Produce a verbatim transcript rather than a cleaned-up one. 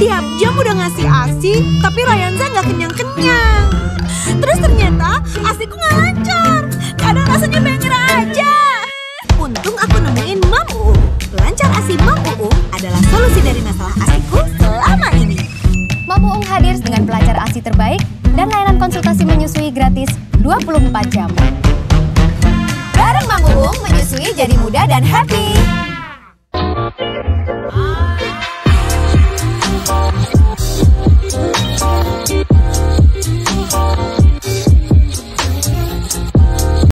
Tiap jam udah ngasih ASI, tapi Ryanza nggak kenyang-kenyang. Terus ternyata ASIku nggak lancar. Kadang rasanya pengen nyerah aja. Untung aku nemuin Mom Uung. Pelancar ASI Mom Uung adalah solusi dari masalah ASIku selama ini. Mom Uung hadir dengan pelancar ASI terbaik dan layanan konsultasi menyusui gratis dua puluh empat jam. Bareng Mom Uung menyusui jadi mudah dan happy.